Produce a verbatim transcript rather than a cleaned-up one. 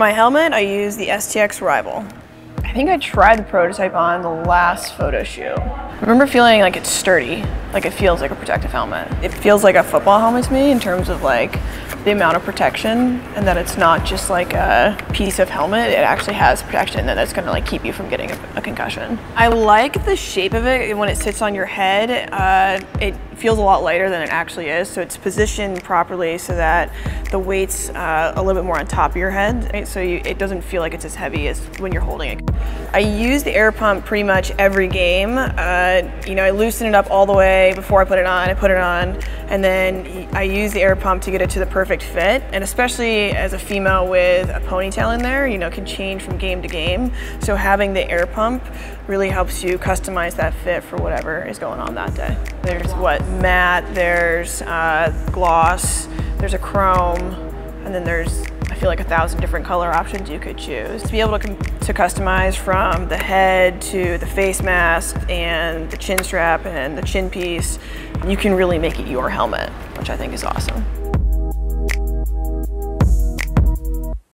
my helmet, I use the S T X Rival. I think I tried the prototype on the last photo shoot. I remember feeling like it's sturdy, like it feels like a protective helmet. It feels like a football helmet to me in terms of like the amount of protection, and that it's not just like a piece of helmet, it actually has protection that that's gonna like keep you from getting a, a concussion. I like the shape of it when it sits on your head. Uh, it feels a lot lighter than it actually is, so it's positioned properly so that the weight's uh, a little bit more on top of your head, right? So you, it doesn't feel like it's as heavy as when you're holding it. I use the air pump pretty much every game. Uh, you know, I loosen it up all the way before I put it on, I put it on, and then I use the air pump to get it to the perfect fit, and especially as a female with a ponytail in there, you know, can change from game to game. So having the air pump really helps you customize that fit for whatever is going on that day. There's what, matte, there's uh, gloss, there's a chrome, and then there's, I feel like, a thousand different color options you could choose. To be able to, to customize from the head to the face mask and the chin strap and the chin piece, you can really make it your helmet, which I think is awesome.